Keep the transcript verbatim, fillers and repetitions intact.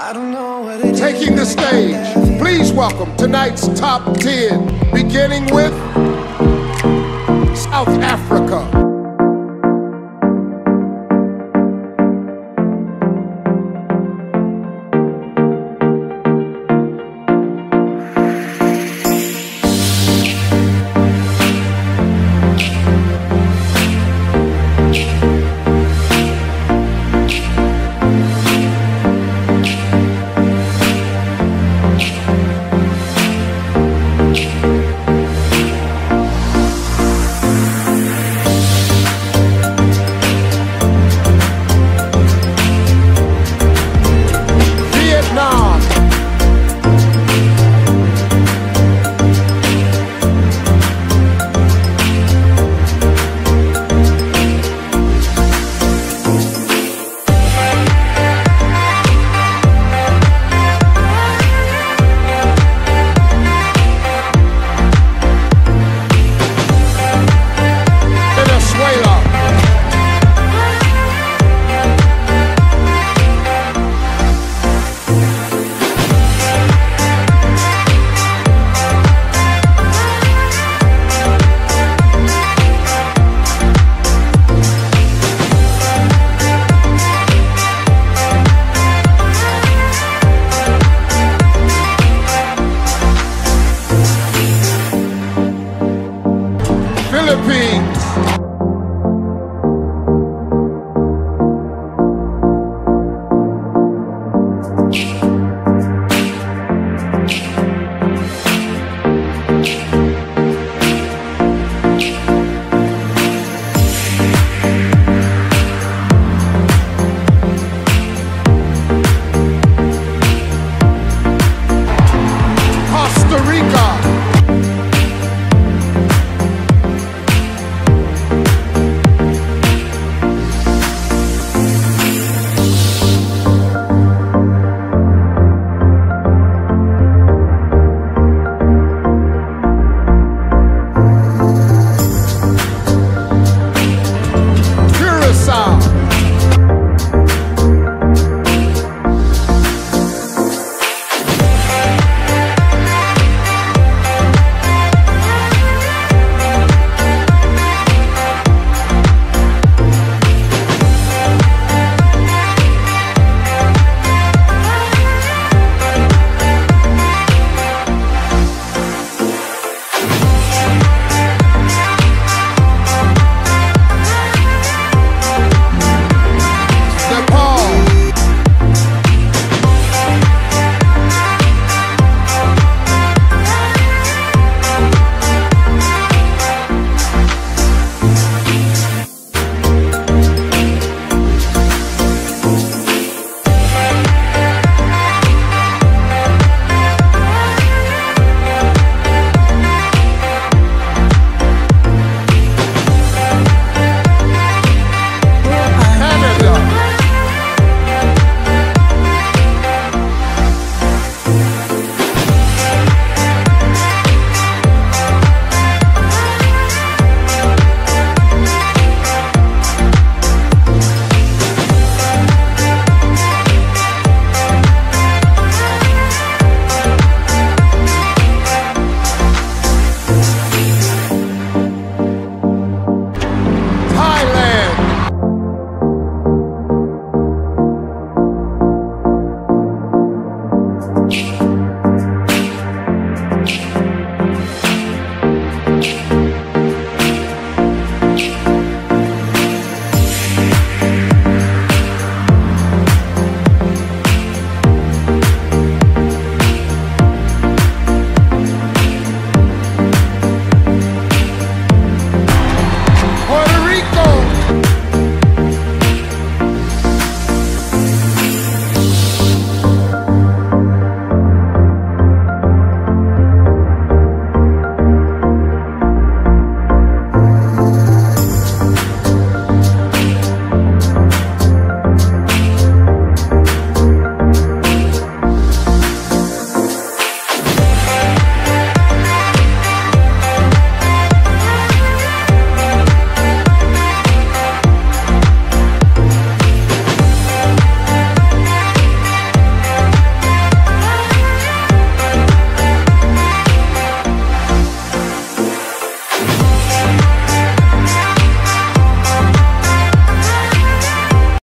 I don't know what it is. Taking the stage, please welcome tonight's top ten, beginning with South Africa.